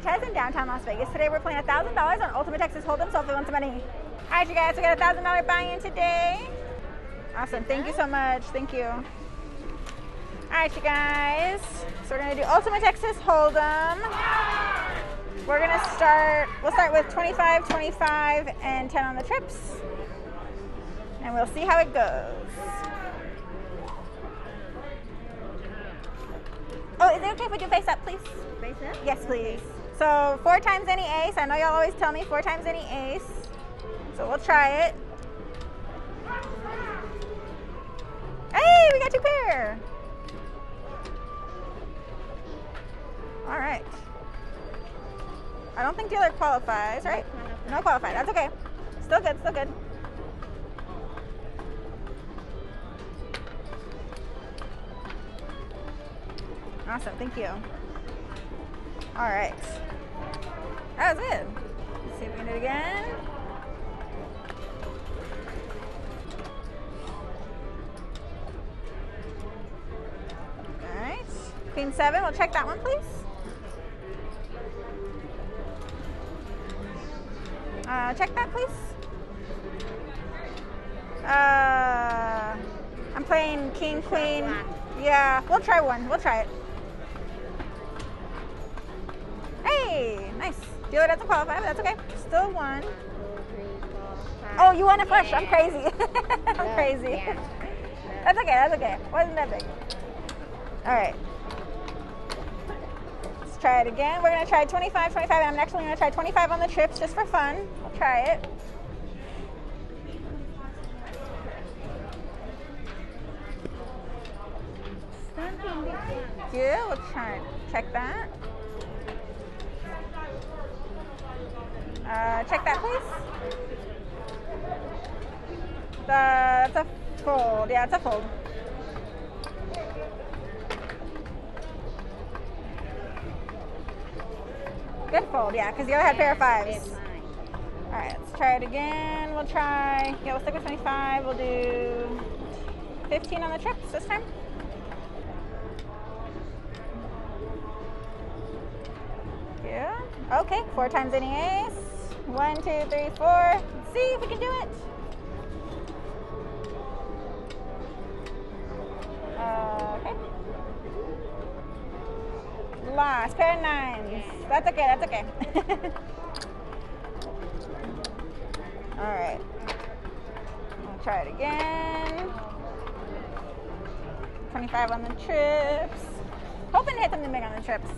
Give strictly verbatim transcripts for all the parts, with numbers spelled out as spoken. Cortez in downtown Las Vegas. Today we're playing one thousand dollars on Ultimate Texas Hold'em, so if you want some money. All right, you guys, we got a one thousand dollar buy-in today. Awesome, thank you so much, thank you. All right, you guys, so we're gonna do Ultimate Texas Hold'em. We're gonna start, we'll start with twenty-five, twenty-five, and ten on the trips. And we'll see how it goes. Oh, is it okay if we do face up, please? Face up? Yes, please. So four times any ace. I know y'all always tell me four times any ace. So we'll try it. Hey, we got two pair. All right. I don't think dealer qualifies, right? No qualified. That's okay. Still good, still good. Awesome, thank you. All right, that was good. Let's see if we can do it again. All right, queen seven, we'll check that one, please. Uh, check that, please. Uh, I'm playing king, queen. Yeah, we'll try one, we'll try it. Nice. Dealer doesn't qualify, but that's okay. Still one. Oh, you want to flush? I'm crazy. I'm crazy. That's okay. That's okay. Wasn't that big. All right. Let's try it again. We're going to try twenty-five, twenty-five. And I'm actually going to try twenty-five on the trips just for fun. We'll try it. Yeah, we'll try and check that. Uh, check that, please. The, that's a fold. Yeah, it's a fold. Good fold, yeah, because the other had pair of fives. All right, let's try it again. We'll try, yeah, we'll stick with twenty-five. We'll do fifteen on the trips this time. Yeah, okay, four times any ace. One, two, three, four. Let's see if we can do it. Uh, okay. Lost. Pair of nines. That's okay. That's okay. All right. I'll try it again. twenty-five on the trips. Hoping to hit something big on the trips.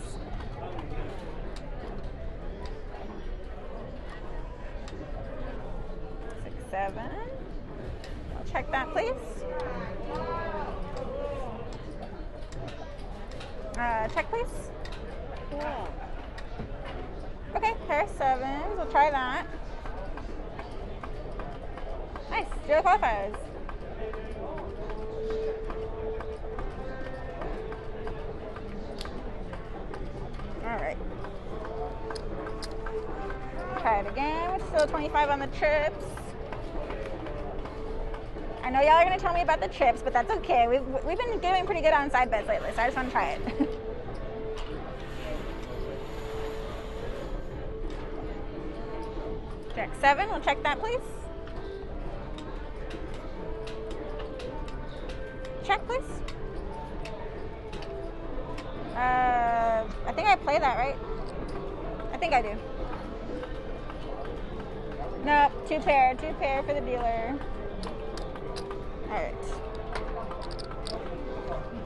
Seven. I'll check that, please. Uh, check, please. Yeah. Okay, pair of sevens. We'll try that. Nice. Zero qualifiers. All right. Try it again. We're still twenty-five on the trips. I know y'all are going to tell me about the trips, but that's okay. We've, we've been doing pretty good on side bets lately, so I just want to try it. Check seven. We'll check that, please. Check, please. Uh, I think I play that, right? I think I do. Nope. Two pair. Two pair for the dealer. All right,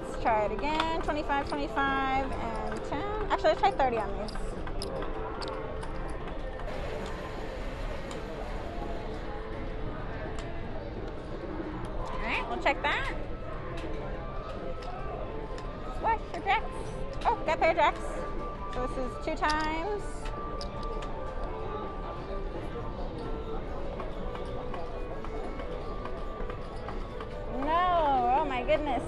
let's try it again. twenty-five, twenty-five, and ten. Actually, let's try thirty on these. All right, we'll check that. Flush or jacks? Oh, got pair of jacks. So this is two times. Goodness,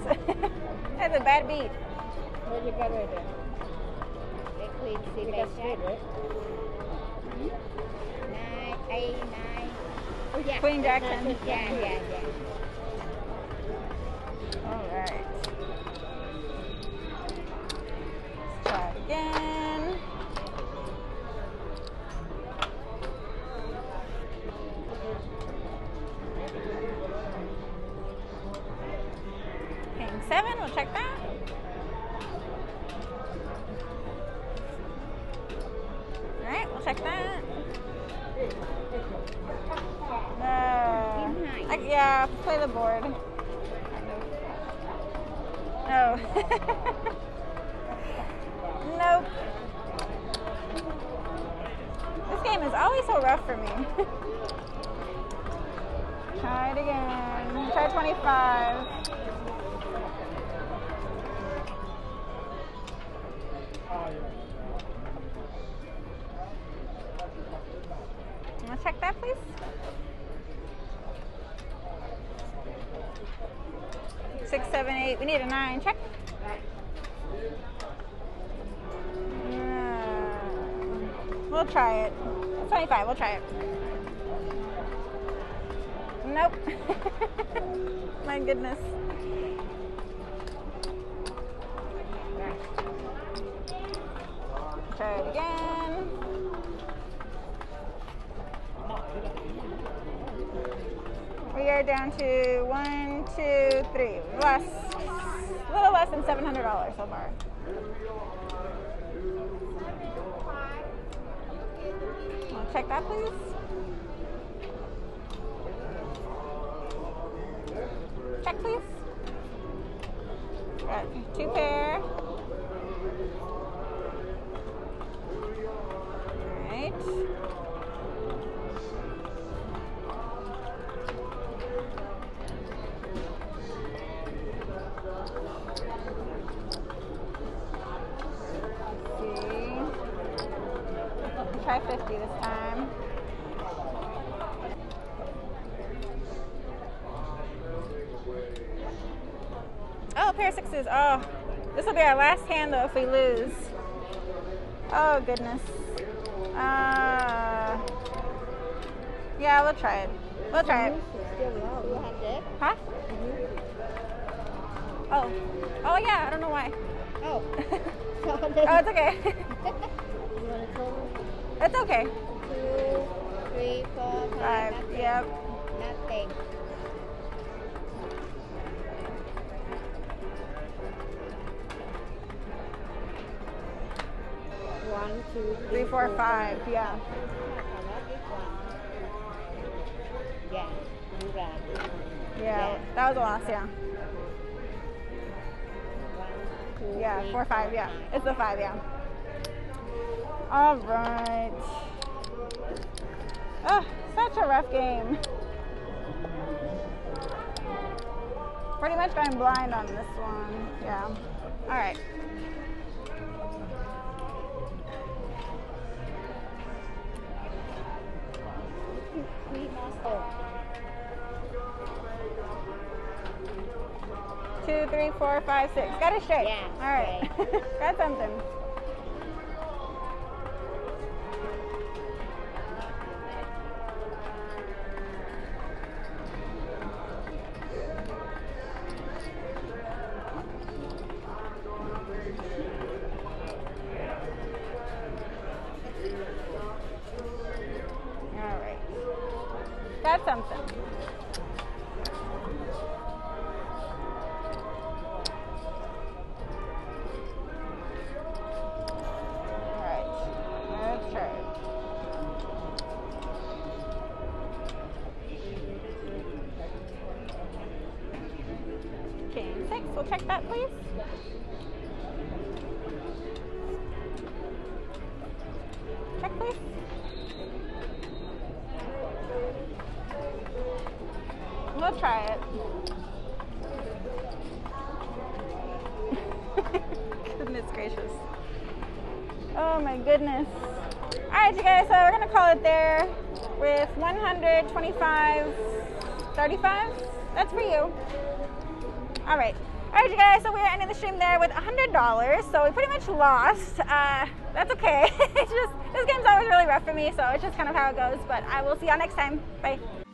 that's a bad beat. What did you get rid of? You got straight, right? Nine, eight, nine. Oh, yeah. Queen Jackson. Yeah, yeah, yeah. All right. Let's try it again. Want to check that? All right, we'll check that. No. I, yeah, play the board. No. Nope. This game is always so rough for me. Try it again. Try twenty-five. You want to check that, please? Six, seven, eight. We need a nine. Check. We'll try it. twenty-five, we'll try it. Nope. My goodness. Try it again. We are down to one, two, three. Less, a little less than seven hundred dollars so far. Check that, please. Check, please. Got two pair. All right. Let's see. Try fifty this time. Pair of sixes. Oh, this will be our last hand though if we lose. Oh goodness. Uh, yeah, we'll try it. We'll try it. Huh? Oh. Oh yeah. I don't know why. Oh. Oh, it's okay. It's okay. Two, three, four, five. Yep. Nothing. One, two, three, three, four, five. Yeah. Yeah. Yeah. That was a loss. Yeah. Yeah. Four, five. Yeah. It's the five. Yeah. All right. Oh, such a rough game. Pretty much going blind on this one. Yeah. All right. Two, three, four, five, six. Got it straight. Yeah, all right. Right. Got something. All right. Got something. We'll check that, please. Check, please. We'll try it. Goodness gracious. Oh my goodness. All right, you guys, so we're going to call it there with one hundred twenty-five thirty-five. That's for you. All right. All right, you guys, so we are ending the stream there with one hundred dollars, so we pretty much lost. Uh, that's okay. It's just, this game's always really rough for me, so it's just kind of how it goes, but I will see y'all next time. Bye.